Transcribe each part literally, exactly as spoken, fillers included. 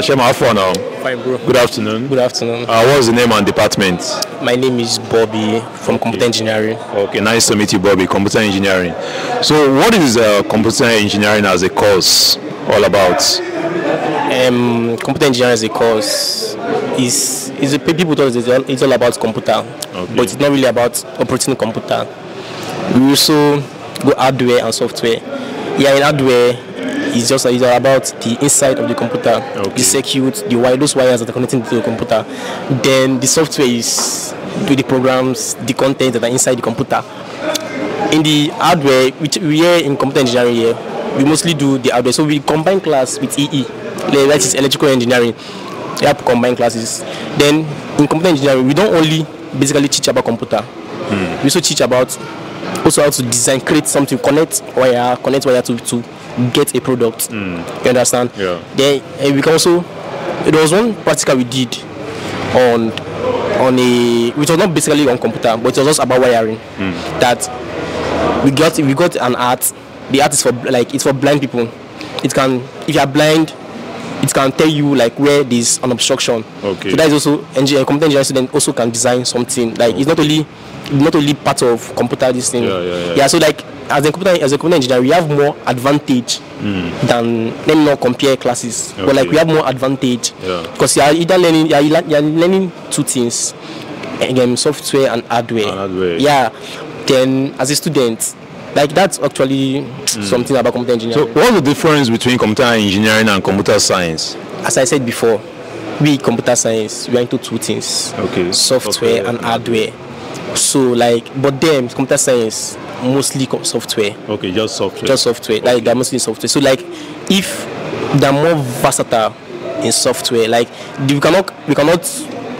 Shema, how far now? Fine, bro. Good afternoon. Good afternoon. Uh, what is the name and department? My name is Bobby from okay. Computer Engineering. Okay, nice to meet you, Bobby. Computer Engineering. So what is uh, Computer Engineering as a course all about? Um, computer Engineering as a course is, is a, people thought it's all, it's all about computer, okay. but it's not really about operating computer. We also go hardware and software. Yeah, in hardware, it's just it's about the inside of the computer, okay. the circuit, the wire, those wires that are connected to the computer. Then the software is to the programs, the content that are inside the computer. In the hardware, which we are in computer engineering here, we mostly do the hardware. So we combine class with E E, that is electrical engineering. We have combined classes. Then in computer engineering, we don't only basically teach about computer. Hmm. We also teach about also how to design, create something, connect wire, connect wire to to. get a product. Mm. You understand? Yeah. Then uh, we can also. There was one practical we did on on a which was not basically on computer, but it was just about wiring. Mm. That we got we got an art. The art is for like it's for blind people. It can if you are blind, it can tell you like where there is an obstruction. Okay. So that is also engineer computer engineering student also can design something like okay. it's not only not only part of computer this thing. Yeah, yeah, yeah. yeah so like. As a computer, as a computer engineer, we have more advantage mm. than let me not compare classes, okay. but like we have more advantage because yeah. you are either learning, you are, you are learning two things, again, software and hardware. And hardware. Yeah. Then as a student, like that's actually mm. something about computer engineering. So, what's the difference between computer engineering and computer science? As I said before, we computer science we are into two things, okay, software okay. and hardware. So like, but them computer science. Mostly software. Okay, just software. Just software. Okay. Like they're mostly software. So like, if they're more versatile in software, like we cannot we cannot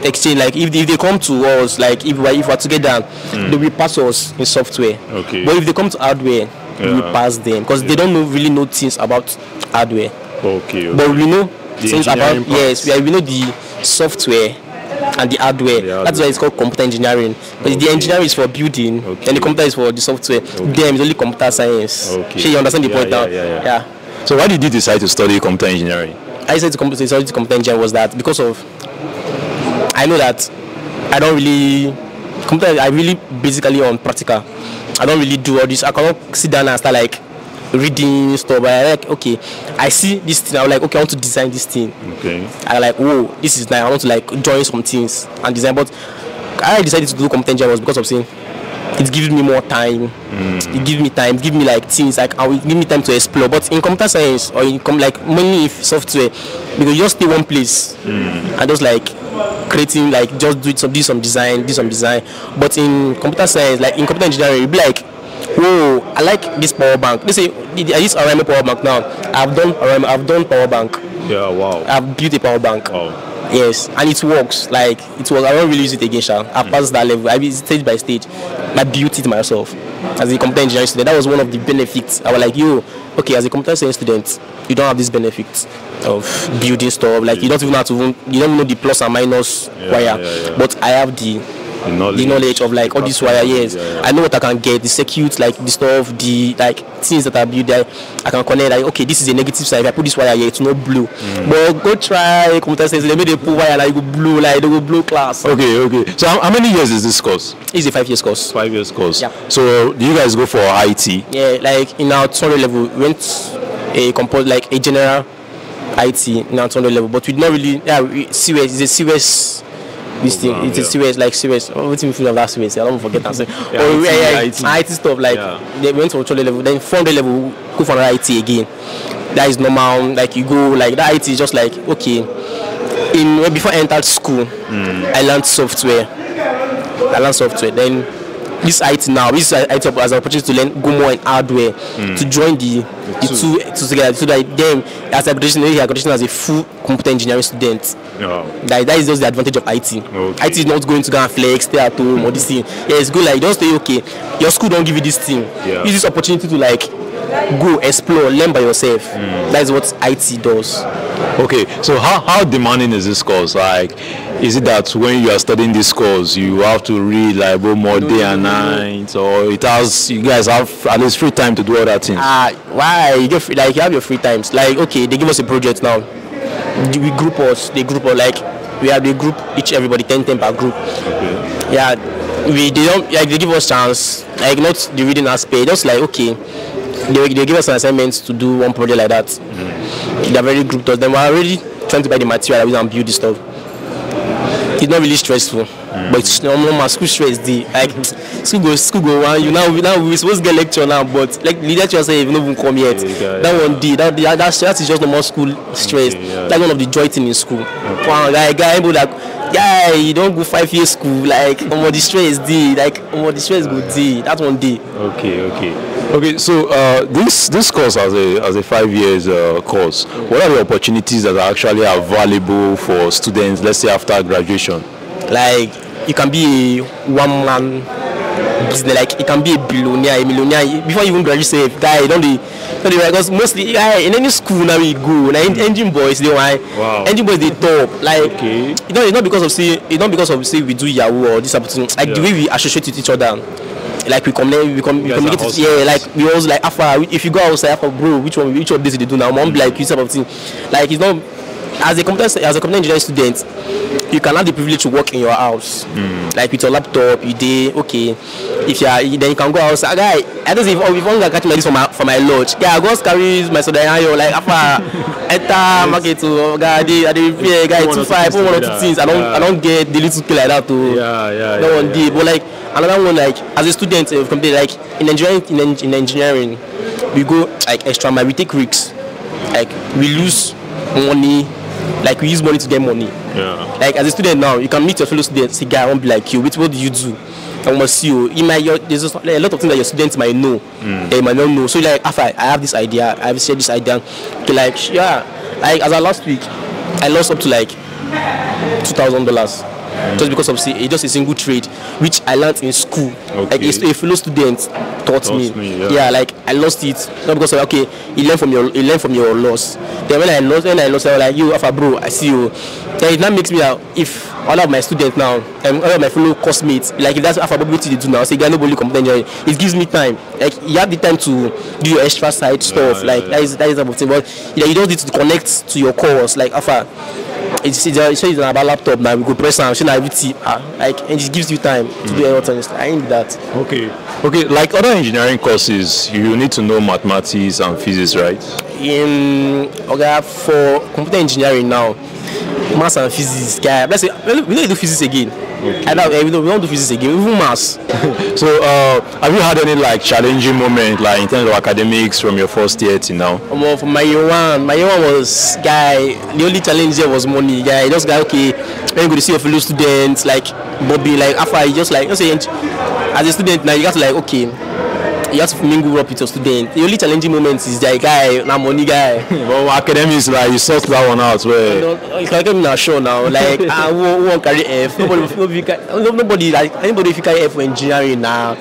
exchange. Like if they, if they come to us, like if we if we're together, mm. they will pass us in software. Okay. But if they come to hardware, yeah. we pass them because yeah. they don't know, really know things about hardware. Okay. okay. But we know the things about parts. yes, we, we know the software. And the hardware. the hardware. That's why it's called computer engineering. But okay. the engineering is for building, okay. and the computer is for the software. Okay. Then it's only computer science. Okay. So you understand the yeah, point yeah, now? Yeah, yeah. yeah. So why did you decide to study computer engineering? I decided to study computer engineering was that because of I know that I don't really computer. I really basically on practical. I don't really do all this. I cannot sit down and start like reading stuff. I like okay. I see this thing. I'm like okay. I want to design this thing. Okay. I like whoa. This is nice. I want to like join some things and design. But I decided to do computer engineering was because of saying it gives me more time. Mm. It gives me time. Give me like things like I will give me time to explore. But in computer science or in com like mainly if software, because you just stay one place mm. and just like creating like just do some do some design, do some design. But in computer science, like in computer engineering, you'll be like. Whoa, I like this power bank. They say I use R M A power bank now. I've done R M A, I've done power bank. Yeah, wow. I've built a power bank. Wow. Yes, and it works. Like it was. I don't really use it again, Sha. I passed mm. that level. I mean, stage by stage. I built it myself as a computer engineering student. That was one of the benefits. I was like, yo, okay, as a computer science student, you don't have this benefit of building stuff. Like yeah. you don't even have to. You don't know the plus and minus yeah, wire. Yeah, yeah. But I have the. The knowledge, the knowledge of like all these wire, yes. Yeah, yeah. I know what I can get, the circuits, like the stuff, the like things that I build there, I can connect like okay, this is a negative side. If I put this wire here, it's not blue. Mm. But go try computer science, let me they put wire like blue, like they go blue class. Okay, okay. So how many years is this course? It's a five years course. Five years course. Yeah. So do you guys go for I T? Yeah, like in our tutorial level, we went a compose like a general I T in our tutorial level, but we not really yeah, we, serious, it's a serious this thing it's yeah. a serious like serious oh, what do you feel of that serious I don't forget that yeah, or we, I T. I T stuff like yeah. they went to the level then from the level go for another I T again. That is normal, like you go like that I T is just like okay in before I entered school mm. I learned software I learned software then this I T now this I T as an opportunity to learn go more in hardware mm. to join the, the two, two together so that then as a graduation as a full computer engineering student yeah. that, that is just the advantage of I T. Okay. I T is not going to go and flex stay at home mm. or this thing yeah, it's good like don't stay okay your school don't give you this thing yeah. use this opportunity to like go explore learn by yourself mm. that is what I T does. Okay, so how, how demanding is this course? Like, is it that when you are studying this course, you have to read like more no, day and no, night, no. or it has you guys have at least free time to do other things? Ah, uh, why you get free, like you have your free times? Like, okay, they give us a project now. we group us, they group us, like we have the group, each everybody ten ten per group. Okay. Yeah, we they don't like they give us chance, like not the reading aspect, just like okay, they they give us an assignment to do one project like that. Mm. They're very grouped us. Then we're already trying to buy the material and build this stuff. It's not really stressful, mm. but it's normal. My school stress the like school go school go one. You now now we're supposed to get lecture now, but like the lecturer say you've not even come yet. Yeah, that yeah. one day that that that stress is just normal school stress. Okay, yeah. That's one of the joy thing in school. Okay. Wow, guy guy able like yeah, you don't go five years school like um, the stress day like um, the stress go day. That one day. Okay, okay, okay. So uh, this this course as a as a five years uh, course, what are the opportunities that are actually available for students? Let's say after graduation. Like you can be a one man business, like you can be a billionaire, a millionaire before you even graduate. Safe guy, don't be, don't be because mostly guy in any school now we go. Like engine boys, they why wow. engine boys they top. Like okay. you know, it's not because of say it's not because of say we do Yahoo or this opportunity. Like yeah. the way we associate with each other, like we come we come we communicate. Yeah, like we always like after if you go outside after bro, which one which of this they do now? Mom mm. like you type of thing. Like it's not. As a computer as a computer engineering student, you can have the privilege to work in your house, mm. like with your laptop. You day okay. If you are, then you can go out. I guy, I don't know if oh, if one guy catch me like this for my for my lodge. Yeah, I go carry my soda and you like after enter market to guy. They I dey pay guy two five one or two things. I don't I don't get the little thing like that to yeah yeah. No one did, but like another one like as a student of computer like in engineering in, in engineering we go like extra mile. We take risks, like we lose money. Like we use money to get money. Yeah. Like as a student now, you can meet your fellow students. Say, guy, I won't be like you. Which what do you do? I must see you. In my, your, there's just, like, a lot of things that your students might know. Mm. They might not know. So like, after I have this idea, I've shared this idea. Okay, like yeah, like as I last week, I lost up to like two thousand dollars just because of see, just a single trade, which I learned in school. Okay. Like a, a fellow student taught, taught me. me yeah. yeah, like I lost it not because of, okay, you learn from your you learn from your loss. Then when I lost, when I lost, I was like you, Alpha bro, I see you. Then it now makes me uh, if all of my students now and all of my fellow classmates, like if that's Alpha bro, what you do now, say so nobody complain. It gives me time. Like you have the time to do your extra side stuff. Yeah, like yeah, that is that is about it. But yeah, you don't need to connect to your course. Like Alpha. It's, it's, it's about laptop now. We go press and see everything. Like and it gives you time to mm. do everything. I need that. Okay. Okay. Like other engineering courses, you need to know mathematics and physics, right? In okay, for computer engineering now, maths and physics. Guy, let's say we don't do physics again. Okay. I don't, we don't. We don't do physics again. Even maths. So, uh, have you had any like challenging moment, like in terms of academics, from your first year to now? Well, for my year one, my year one was guy. The only challenge there was money. Guy, just guy. Okay, when you go to see your fellow students, like Bobby, like after you just like just say, as a student now you got to like okay. You have to mingle up with your student. The only challenging moment is that guy, na money guy. Well, academics, like you sort that one out. Where you can get sure now. Like I won't carry F. Nobody, nobody, nobody, like anybody, if you carry F for engineering now,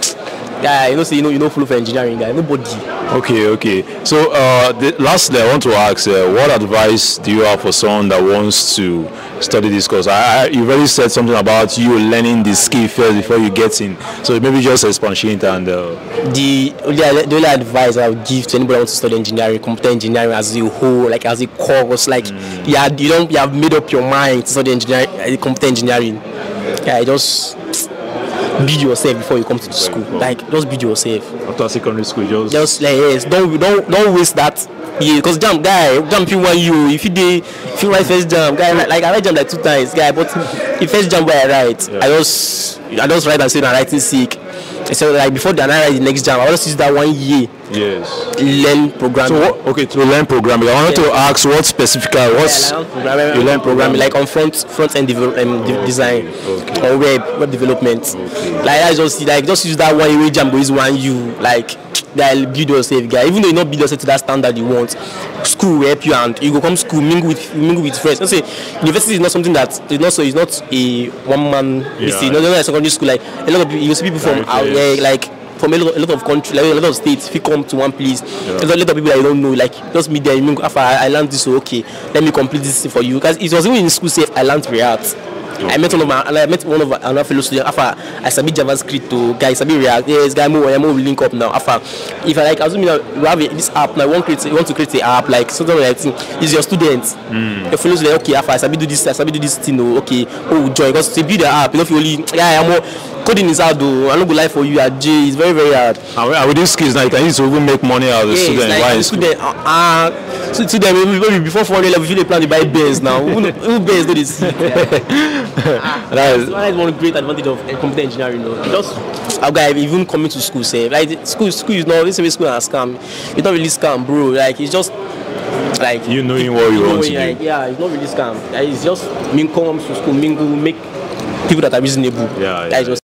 guy, you know, say you know, you know, full for engineering guy. Nobody. Okay, okay. So, uh, the, lastly, I want to ask, uh, what advice do you have for someone that wants to study this course? I, I you've already said something about you learning the skill first before you get in. So maybe just expatiate and uh... the only the only advice I would give to anybody who wants to study engineering, computer engineering as a whole, like as a course, like mm. yeah, you don't you have made up your mind to study engineering, uh, computer engineering. Yeah, just. Build yourself before you come to the school. Like just build yourself. After secondary school, just just like yes, don't don't don't waste that. Yeah, because jam guy, jam you want you. If you did, if you write first jam guy, like, like I write jam like two times, guy. But if first jam where I write, yeah. I just I just write and say I'm writing sick. So like before the write the next jam, I just use that one year. Yes. Learn programming. So what, okay, to learn programming. I wanted yeah. to ask what specifically what's yeah, like programming, you learn programming like on front front end develop, um, okay. design okay. or web web development. Okay. Like I just like just use that one way jam, is one you like. Guy, build yourself, guy. Even though you not build yourself to that standard you want, school will help you, and you go come school mingle with mingle with friends. Don't say university is not something that is not so. It's not a one man. Yeah. It's not like secondary school. Like a lot of people, you see people from out there, like from a lot, a lot of countries, like a lot of states. If you come to one place, yeah. there's a lot of people that you don't know. Like just meet there. After I learned this, so okay, let me complete this for you. Because it was even in school safe. I learned React. I met one of my, I met one of another fellow students. After I submit JavaScript to guys, submit React. Yes, guy, more, more link up now. After, if I like, assume you have this app, now want create, want to create the app, like something like that. Is your students, your fellow students, okay? After I submit do this, I submit do this thing, okay? Oh, join because to build the app, you know, if you only, yeah, I'm more coding is hard though. I don't go lie for you at J. It's very very hard. And with these skills, now you can even make money out of the student. Why is it? Ah, so student before four years, we plan to buy bears now. Who bears do this? ah, that is one, one great advantage of uh, computer engineering. No, just I've got even coming to school, say like school, school is not this is school and scam. It's not really scam, bro. Like it's just like you knowing what you want to do. Like, yeah, it's not really scam. Like, it's just mingle comes to school, mingle make people that are reasonable. Yeah, yeah, that is just.